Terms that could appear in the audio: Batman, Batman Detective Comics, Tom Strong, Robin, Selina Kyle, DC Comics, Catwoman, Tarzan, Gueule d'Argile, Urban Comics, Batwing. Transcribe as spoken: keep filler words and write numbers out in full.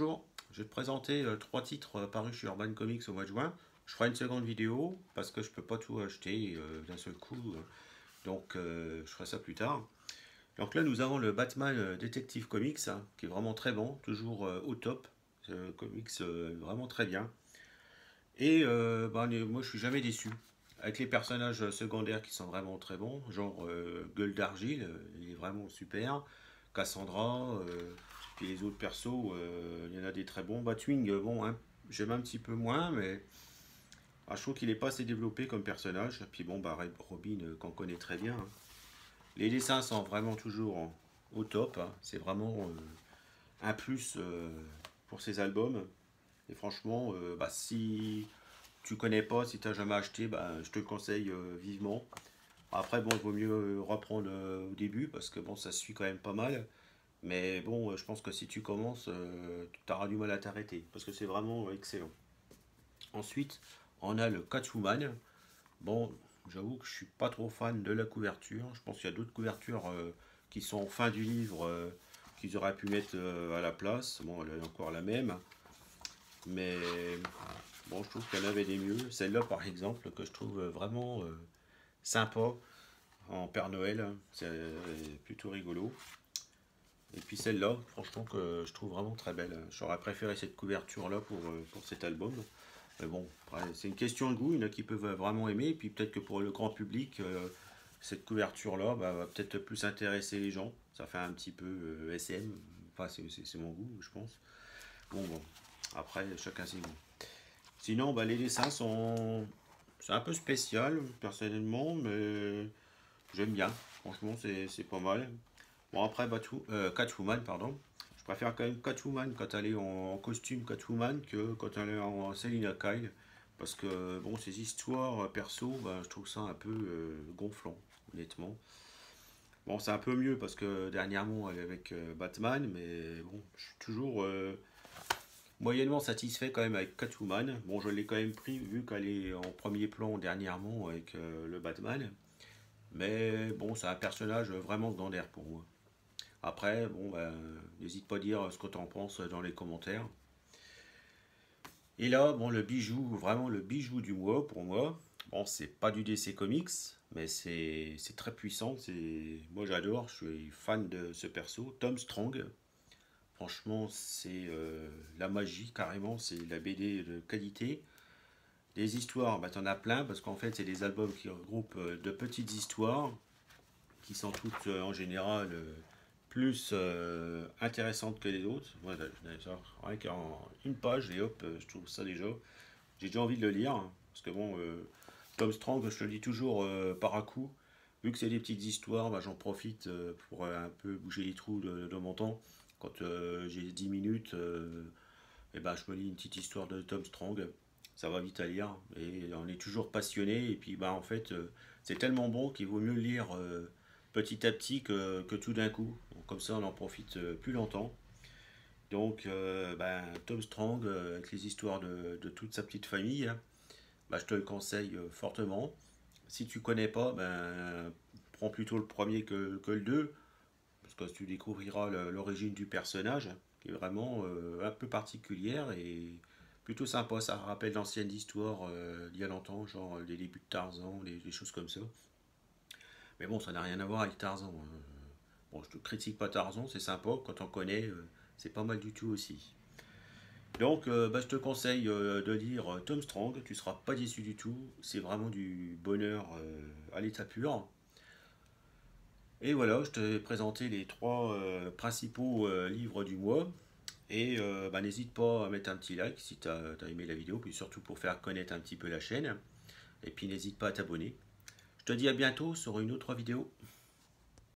Bonjour, je vais te présenter trois titres parus chez Urban Comics au mois de juin. Je ferai une seconde vidéo parce que je ne peux pas tout acheter d'un seul coup, donc je ferai ça plus tard. Donc là nous avons le Batman Detective Comics qui est vraiment très bon, toujours au top, le comics vraiment très bien. Et euh, bah, moi je suis jamais déçu, avec les personnages secondaires qui sont vraiment très bons, genre euh, Gueule d'Argile, il est vraiment super, Cassandra, euh, et les autres persos, euh, il y en a des très bons. Batwing, bon, hein, j'aime un petit peu moins, mais ah, je trouve qu'il n'est pas assez développé comme personnage. Puis bon, bah, Robin, euh, qu'on connaît très bien. Hein. Les dessins sont vraiment toujours hein, au top, hein. C'est vraiment euh, un plus euh, pour ces albums. Et franchement, euh, bah, si tu connais pas, si tu n'as jamais acheté, bah, je te le conseille euh, vivement. Après, bon, il vaut mieux reprendre euh, au début, parce que bon, ça suit quand même pas mal. Mais bon, je pense que si tu commences, euh, tu auras du mal à t'arrêter, parce que c'est vraiment excellent. Ensuite, on a le Catwoman. Bon, j'avoue que je suis pas trop fan de la couverture. Je pense qu'il y a d'autres couvertures euh, qui sont en fin du livre, euh, qu'ils auraient pu mettre euh, à la place. Bon, elle est encore la même. Mais bon, je trouve qu'elle avait des mieux. Celle-là, par exemple, que je trouve vraiment euh, sympa en Père Noël. C'est plutôt rigolo. Et puis celle-là, franchement, que je trouve vraiment très belle. J'aurais préféré cette couverture-là pour, pour cet album. Mais bon, c'est une question de goût. Il y en a qui peuvent vraiment aimer. Et puis peut-être que pour le grand public, cette couverture-là bah, va peut-être plus intéresser les gens. Ça fait un petit peu S M. Enfin, c'est mon goût, je pense. Bon, bon. Après, chacun ses goûts. Sinon, bah, les dessins sont... C'est un peu spécial, personnellement, mais j'aime bien. Franchement, c'est pas mal. Bon après Batou, euh, Catwoman, pardon. Je préfère quand même Catwoman quand elle est en costume Catwoman que quand elle est en Selina Kyle. Parce que bon, ces histoires perso, ben, je trouve ça un peu euh, gonflant, honnêtement. Bon, c'est un peu mieux parce que dernièrement elle est avec euh, Batman, mais bon, je suis toujours euh, moyennement satisfait quand même avec Catwoman. Bon, je l'ai quand même pris vu qu'elle est en premier plan dernièrement avec euh, le Batman. Mais bon, c'est un personnage vraiment secondaire pour moi. Après, bon, ben, n'hésite pas à dire ce que tu en penses dans les commentaires. Et là, bon, le bijou, vraiment le bijou du mois pour moi. Bon, c'est pas du D C Comics, mais c'est très puissant. Moi, j'adore, je suis fan de ce perso, Tom Strong. Franchement, c'est euh, la magie, carrément, c'est la B D de qualité. Des histoires, bah, tu en as plein, parce qu'en fait, c'est des albums qui regroupent de petites histoires, qui sont toutes, en général, plus euh, intéressantes que les autres. Moi, rien qu'en une page, et hop, je trouve ça déjà... J'ai déjà envie de le lire, hein, parce que bon, euh, Tom Strong, je le lis toujours euh, par à coup. Vu que c'est des petites histoires, bah, j'en profite euh, pour euh, un peu bouger les trous de, de mon temps. Quand euh, j'ai dix minutes, euh, et bah, je me lis une petite histoire de Tom Strong. Ça va vite à lire et on est toujours passionné. Et puis, bah, en fait, euh, c'est tellement bon qu'il vaut mieux lire euh, petit à petit que, que tout d'un coup. Donc, comme ça, on en profite euh, plus longtemps. Donc, euh, bah, Tom Strong, euh, avec les histoires de, de toute sa petite famille, hein, bah, je te le conseille euh, fortement. Si tu connais pas, bah, prends plutôt le premier que, que le deux, parce que tu découvriras l'origine du personnage, hein, qui est vraiment euh, un peu particulière et plutôt sympa, ça rappelle l'ancienne histoire euh, d'il y a longtemps, genre les débuts de Tarzan, les, les choses comme ça. Mais bon, ça n'a rien à voir avec Tarzan. Hein. Bon, je ne critique pas Tarzan, c'est sympa, quand on connaît, euh, c'est pas mal du tout aussi. Donc, euh, bah, je te conseille euh, de lire euh, Tom Strong, tu ne seras pas déçu du tout, c'est vraiment du bonheur euh, à l'état pur. Et voilà, je t'ai présenté les trois euh, principaux euh, livres du mois. Et euh, bah, n'hésite pas à mettre un petit like si tu as, t'as aimé la vidéo, puis surtout pour faire connaître un petit peu la chaîne. Et puis n'hésite pas à t'abonner. Je te dis à bientôt sur une autre vidéo.